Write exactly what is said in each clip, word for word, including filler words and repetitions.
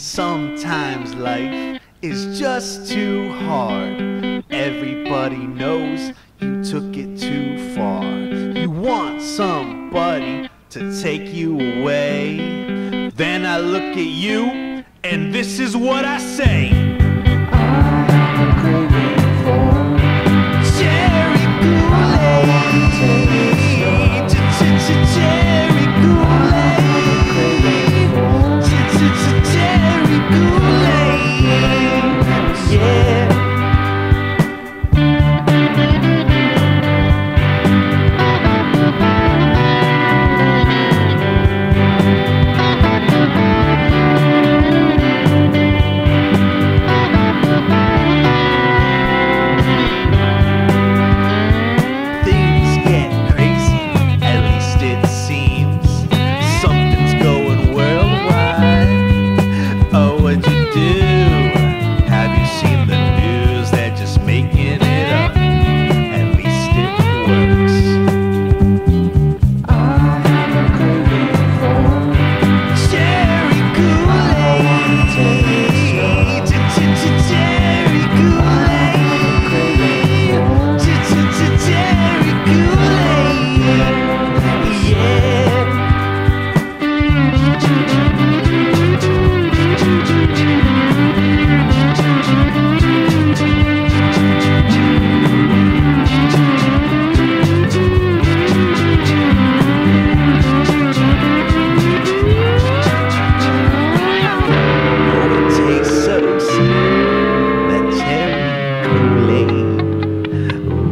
Sometimes life is just too hard. Everybody knows you took it too far. You want somebody to take you away. Then I look at you, and this is what I say.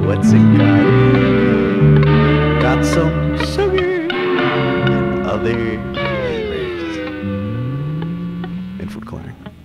What's it got? Got some sugar and other flavors. And food coloring.